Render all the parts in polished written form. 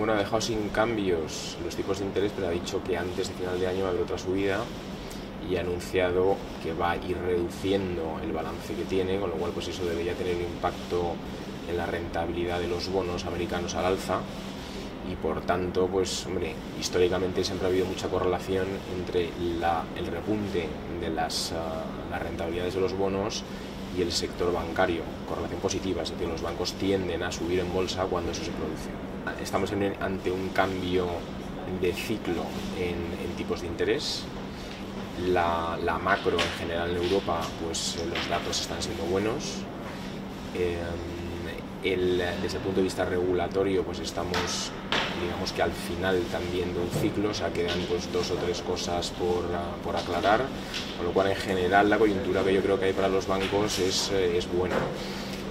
Bueno, ha dejado sin cambios los tipos de interés, pero ha dicho que antes de final de año va a haber otra subida y ha anunciado que va a ir reduciendo el balance que tiene, con lo cual pues eso debería tener impacto en la rentabilidad de los bonos americanos al alza. Y por tanto, pues hombre, históricamente siempre ha habido mucha correlación entre el repunte de las rentabilidades de los bonos y el sector bancario, correlación positiva, es decir, los bancos tienden a subir en bolsa cuando eso se produce. Estamos ante un cambio de ciclo en tipos de interés. La macro en general en Europa, pues los datos están siendo buenos. Desde el punto de vista regulatorio, pues estamos, digamos que al final también de un ciclo, o sea, quedan pues dos o tres cosas por aclarar, con lo cual en general la coyuntura que yo creo que hay para los bancos es buena.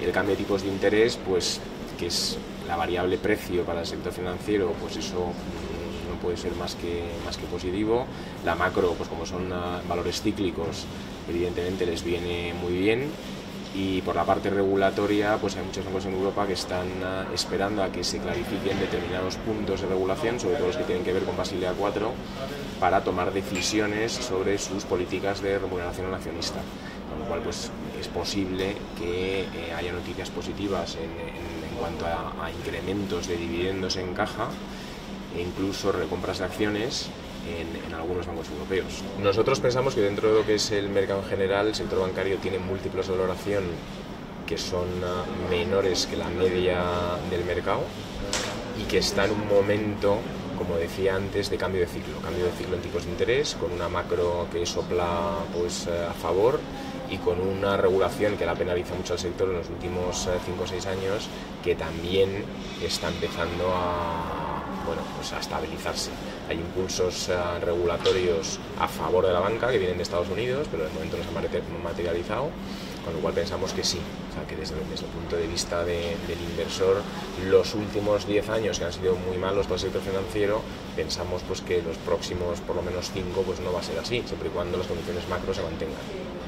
El cambio de tipos de interés, pues que es la variable precio para el sector financiero, pues eso no puede ser más que positivo. La macro, pues como son valores cíclicos, evidentemente les viene muy bien. Y por la parte regulatoria, pues hay muchos bancos en Europa que están esperando a que se clarifiquen determinados puntos de regulación, sobre todo los que tienen que ver con Basilea IV, para tomar decisiones sobre sus políticas de remuneración al accionista. Con lo cual, pues es posible que haya noticias positivas en cuanto a incrementos de dividendos en caja e incluso recompras de acciones en algunos bancos europeos. Nosotros pensamos que dentro de lo que es el mercado en general, el sector bancario tiene múltiplos de valoración que son menores que la media del mercado y que está en un momento, como decía antes, de cambio de ciclo en tipos de interés, con una macro que sopla pues a favor y con una regulación que la penaliza mucho al sector en los últimos 5 o 6 años, que también está empezando a estabilizarse. Hay impulsos regulatorios a favor de la banca que vienen de Estados Unidos, pero de momento no se han materializado, con lo cual pensamos que sí, o sea, que desde el punto de vista del inversor, los últimos 10 años que han sido muy malos para el sector financiero, pensamos pues que los próximos por lo menos 5 pues no va a ser así, siempre y cuando las condiciones macro se mantengan.